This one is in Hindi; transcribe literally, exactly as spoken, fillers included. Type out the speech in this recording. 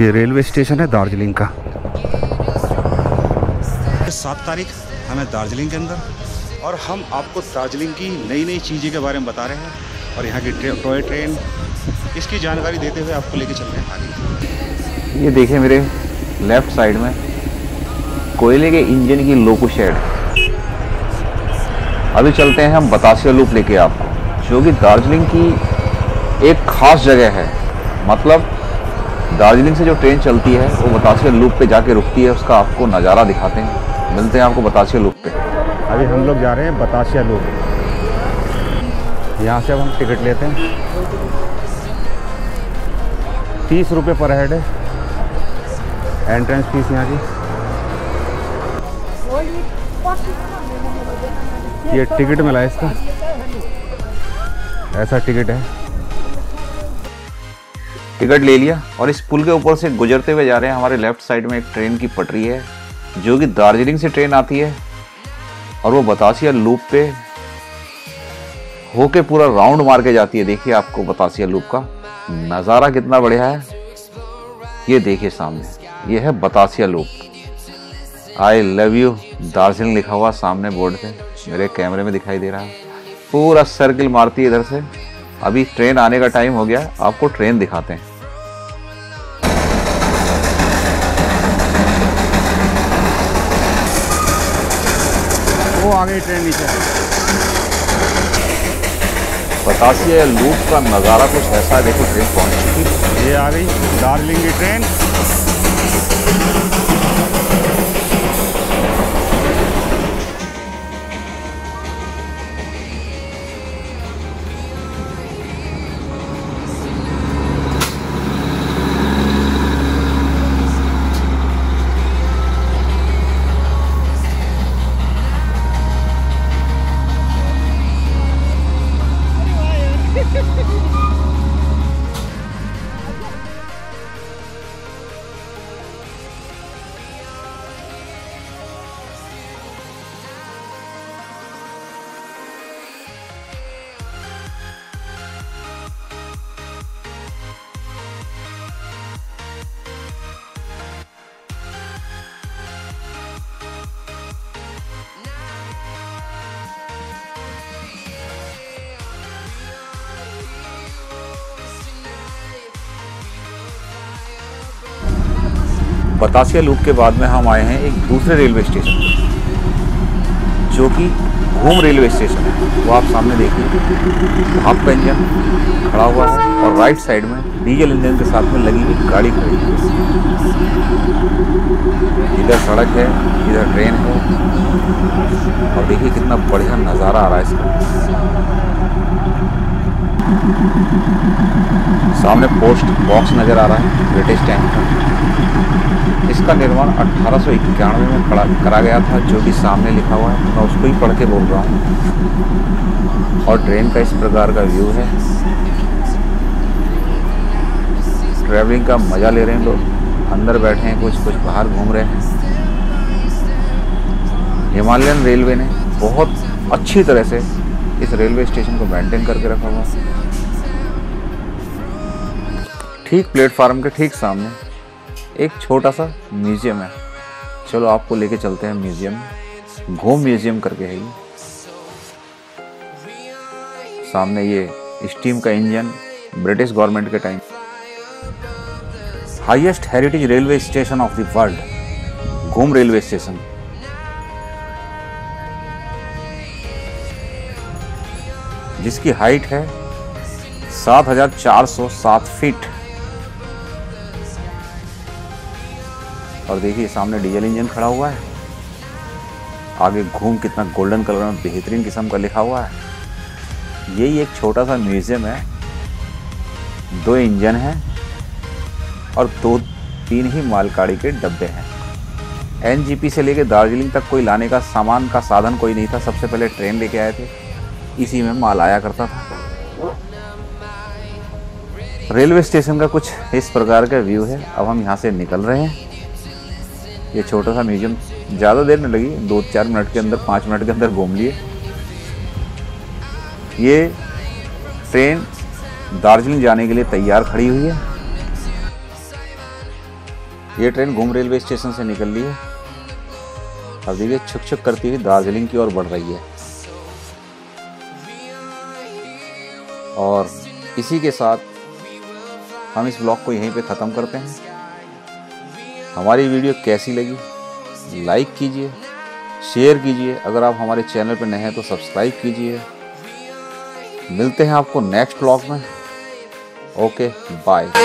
ये रेलवे स्टेशन है दार्जिलिंग का। सात तारीख हमें दार्जिलिंग के अंदर, और हम आपको दार्जिलिंग की नई नई चीज़ें के बारे में बता रहे हैं और यहाँ की टॉय ट्रेन, इसकी जानकारी देते हुए आपको लेके चल रहे हैं आगे। ये देखिए मेरे लेफ्ट साइड में कोयले के इंजन की लोको शेड। अभी चलते हैं हम बतासिया लूप लेके आपको, जो कि दार्जिलिंग की एक ख़ास जगह है। मतलब दार्जिलिंग से जो ट्रेन चलती है वो बतासिया लूप पे जाके रुकती है, उसका आपको नज़ारा दिखाते हैं। मिलते हैं आपको बतासिया लूप पे। अभी हम लोग जा रहे हैं बतासिया लूप। यहाँ से अब हम टिकट लेते हैं, तीस रुपये पर हेड है एंट्रेंस फीस यहाँ की। ये टिकट मिला है इसका, ऐसा टिकट है। टिकट ले लिया और इस पुल के ऊपर से गुजरते हुए जा रहे हैं। हमारे लेफ्ट साइड में एक ट्रेन की पटरी है, जो कि दार्जिलिंग से ट्रेन आती है और वो बतासिया लूप पे होके पूरा राउंड मार के जाती है। देखिए आपको बतासिया लूप का नज़ारा कितना बढ़िया है। ये देखिए सामने, ये है Batasia loop. I love you Darjeeling लिखा हुआ सामने बोर्ड पे, मेरे कैमरे में दिखाई दे रहा है। पूरा सर्किल मारती है इधर से। अभी ट्रेन आने का टाइम हो गया, आपको ट्रेन दिखाते हैं। वो आ गई ट्रेन नीचे। बतासिया लूप का नज़ारा कुछ ऐसा है। देखो ट्रेन पहुंच चुकी, ये आ गई दार्जिलिंग की ट्रेन। बतासिया लूप के बाद में हम आए हैं एक दूसरे रेलवे स्टेशन पर, जो कि घूम रेलवे स्टेशन है। वो आप सामने देखिए, आपका इंजन खड़ा हुआ है और राइट साइड में डीजल इंजन के साथ में लगी हुई गाड़ी खड़ी है। इधर सड़क है, इधर ट्रेन है, और देखिए कितना बढ़िया नज़ारा आ रहा है इसका। सामने पोस्ट बॉक्स नज़र आ रहा है ब्रिटिश टैंक का। इसका निर्माण अठारह सौ इक्यानवे में करा गया था, जो कि सामने लिखा हुआ है। मैं उसको ही पढ़ के बोल रहा हूँ। और ट्रेन का इस प्रकार का व्यू है। ट्रैवलिंग का मज़ा ले रहे हैं लोग, अंदर बैठे हैं कुछ, कुछ बाहर घूम रहे हैं। हिमालयन रेलवे ने बहुत अच्छी तरह से इस रेलवे स्टेशन को मेंटेन करके रखा हुआ है। ठीक प्लेटफार्म के ठीक सामने एक छोटा सा म्यूज़ियम है। चलो आपको लेके चलते हैं म्यूज़ियम। घूम म्यूज़ियम करके है ये। सामने ये स्टीम का इंजन, ब्रिटिश गवर्नमेंट के time. Highest heritage railway station of the world, Ghum railway station. जिसकी हाइट है सात हज़ार चार सौ सात फीट। और देखिए सामने डीजल इंजन खड़ा हुआ है। आगे घूम कितना गोल्डन कलर में बेहतरीन किस्म का लिखा हुआ है। यही एक छोटा सा म्यूज़ियम है। दो इंजन हैं और दो तीन ही मालगाड़ी के डब्बे हैं। एनजीपी से लेकर दार्जिलिंग तक कोई लाने का सामान का साधन कोई नहीं था। सबसे पहले ट्रेन लेके आए थे, इसी में माल आया करता था। रेलवे स्टेशन का कुछ इस प्रकार का व्यू है। अब हम यहाँ से निकल रहे हैं। ये छोटा सा म्यूजियम ज़्यादा देर नहीं लगी, दो चार मिनट के अंदर, पाँच मिनट के अंदर घूम लिए। ये ट्रेन दार्जिलिंग जाने के लिए तैयार खड़ी हुई है। ये ट्रेन घूम रेलवे स्टेशन से निकल रही है। अब देखिए छुक छुक करती हुई दार्जिलिंग की ओर बढ़ रही है। और इसी के साथ हम इस ब्लॉग को यहीं पे ख़त्म करते हैं। हमारी वीडियो कैसी लगी, लाइक कीजिए, शेयर कीजिए। अगर आप हमारे चैनल पर नए हैं तो सब्सक्राइब कीजिए। मिलते हैं आपको नेक्स्ट ब्लॉग में। Okay bye.